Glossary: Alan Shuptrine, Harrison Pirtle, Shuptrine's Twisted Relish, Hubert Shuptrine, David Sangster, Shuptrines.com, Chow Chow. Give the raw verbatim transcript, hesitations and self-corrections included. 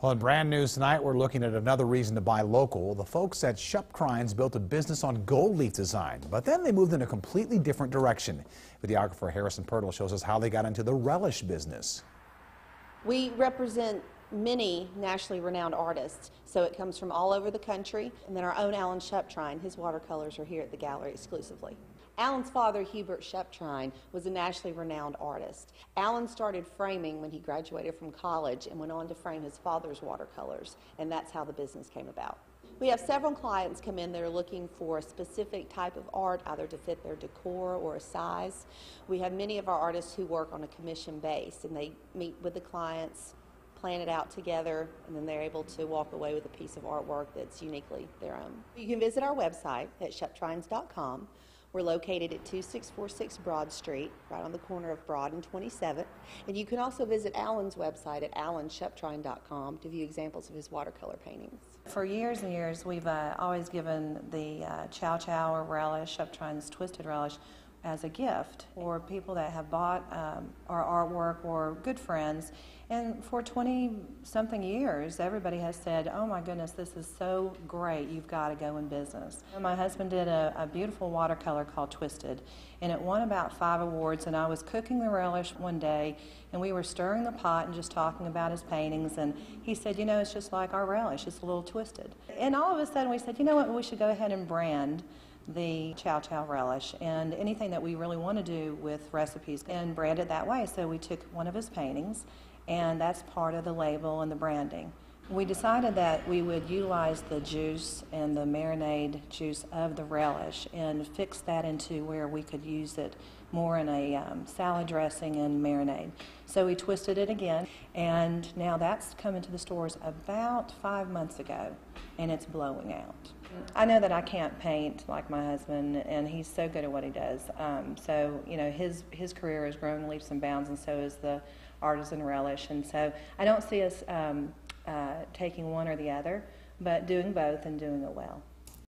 Well, in brand news tonight, we're looking at another reason to buy local. The folks at Shuptrine's built a business on gold leaf design, but then they moved in a completely different direction. Videographer Harrison Pirtle shows us how they got into the relish business. We represent many nationally renowned artists, so it comes from all over the country. And then our own Alan Shuptrine, his watercolors are here at the gallery exclusively. Alan's father, Hubert Shuptrine, was a nationally renowned artist. Alan started framing when he graduated from college and went on to frame his father's watercolors, and that's how the business came about. We have several clients come in that are looking for a specific type of art, either to fit their decor or a size. We have many of our artists who work on a commission base, and they meet with the clients, plan it out together, and then they're able to walk away with a piece of artwork that's uniquely their own. You can visit our website at Shuptrines dot com. We're located at two six four six Broad Street, right on the corner of Broad and twenty-seventh. And you can also visit Alan's website at Alan Shuptrine dot com to view examples of his watercolor paintings. For years and years, we've uh, always given the uh, Chow Chow or relish, Shuptrine's Twisted Relish, as a gift for people that have bought um, our artwork or good friends. And for twenty-something years, everybody has said, oh my goodness, this is so great, you've got to go in business. And my husband did a, a beautiful watercolor called Twisted, and it won about five awards, and I was cooking the relish one day, and we were stirring the pot and just talking about his paintings, and he said, you know, it's just like our relish, it's a little twisted. And all of a sudden we said, you know what, we should go ahead and brand the Chow Chow relish and anything that we really want to do with recipes and brand it that way. So we took one of his paintings, and that's part of the label and the branding. We decided that we would utilize the juice and the marinade juice of the relish and fix that into where we could use it more in a um, salad dressing and marinade. So we twisted it again, and now that's come into the stores about five months ago, and it's blowing out. I know that I can't paint like my husband, and he's so good at what he does. Um, so, you know, his, his career has grown leaps and bounds, and so is the artisan relish. And so I don't see us um, uh, taking one or the other, but doing both and doing it well.